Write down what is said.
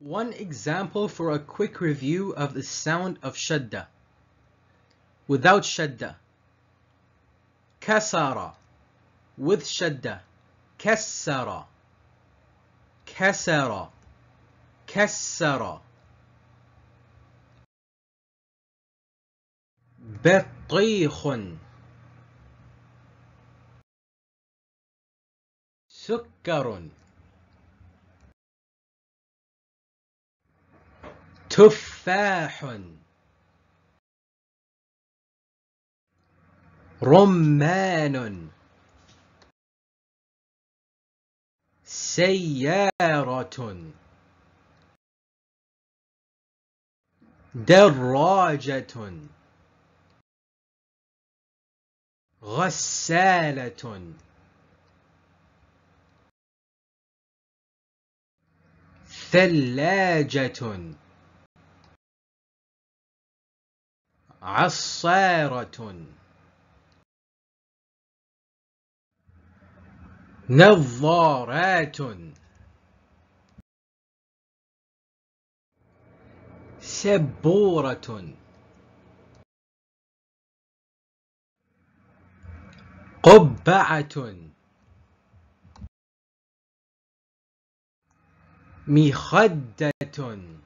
One example for a quick review of the sound of shaddah. Without shaddah, kasara. With shaddah, kassara. Kasara. Kassara. Battikhun. Sukkarun. تفاح رمان سيارة دراجة غسالة ثلاجة عصارة نظارات سبورة قبعة مخدة